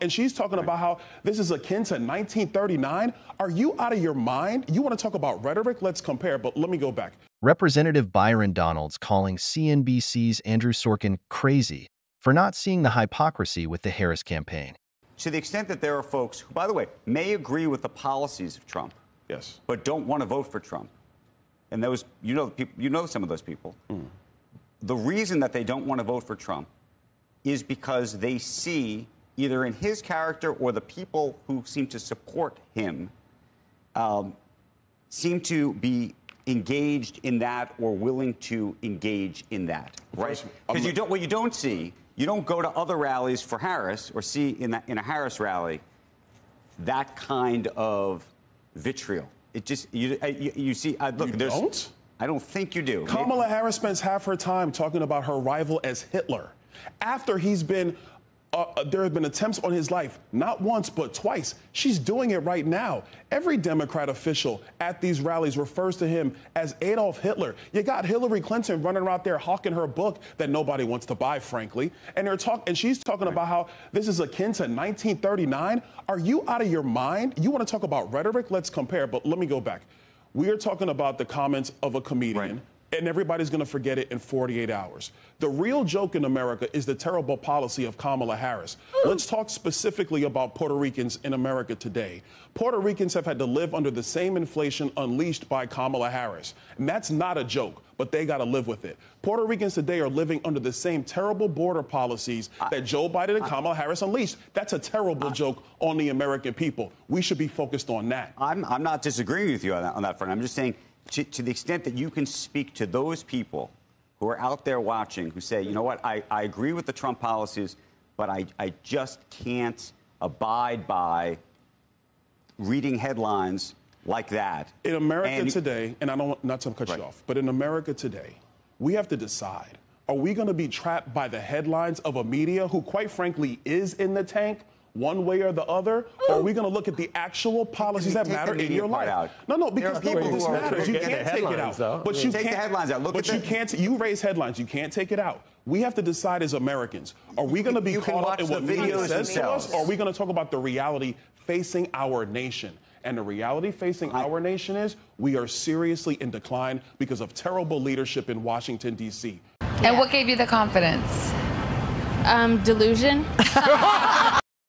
And she's talking about how this is akin to 1939. Are you out of your mind? You want to talk about rhetoric? Let's compare, but let me go back. Representative Byron Donalds calling CNBC's Andrew Sorkin crazy for not seeing the hypocrisy with the Harris campaign. To the extent that there are folks who, by the way, may agree with the policies of Trump, yes, but don't want to vote for Trump. And those, you know some of those people. Mm. The reason that they don't want to vote for Trump is because they see either in his character or the people who seem to support him seem to be engaged in that or willing to engage in that, right? Because you don't, what you don't see, you don't go to other rallies for Harris or see in a Harris rally that kind of vitriol. It just, you see, look, you there's... Don't? I don't think you do. Kamala Harris spends half her time talking about her rival as Hitler. After he's been... there have been attempts on his life, not once, but twice. She's doing it right now. Every Democrat official at these rallies refers to him as Adolf Hitler. You got Hillary Clinton running around there hawking her book that nobody wants to buy, frankly. And she's talking about how this is akin to 1939. Are you out of your mind? You want to talk about rhetoric? Let's compare, but let me go back. We are talking about the comments of a comedian. Right. And everybody's going to forget it in 48 hours. The real joke in America is the terrible policy of Kamala Harris. Let's talk specifically about Puerto Ricans in America today. Puerto Ricans have had to live under the same inflation unleashed by Kamala Harris. And that's not a joke, but they got to live with it. Puerto Ricans today are living under the same terrible border policies that Joe Biden and Kamala Harris unleashed. That's a terrible joke on the American people. We should be focused on that. I'm not disagreeing with you on that front. I'm just saying... To the extent that you can speak to those people who are out there watching, who say, you know what, I agree with the Trump policies, but I just can't abide by reading headlines like that. In America today, and I don't want not to cut you off, but in America today, we have to decide, are we going to be trapped by the headlines of a media who, quite frankly, is in the tank? One way or the other, or are we going to look at the actual policies that matter in your life? Out. No, because people, this matters. You can't take it out. Though. But you take the headlines out. Look but at you can't. You raise headlines. You can't take it out. We have to decide as Americans: are we going to be caught up in what media says to us, or are we going to talk about the reality facing our nation? And the reality facing our nation is we are seriously in decline because of terrible leadership in Washington D.C. And what gave you the confidence? Delusion.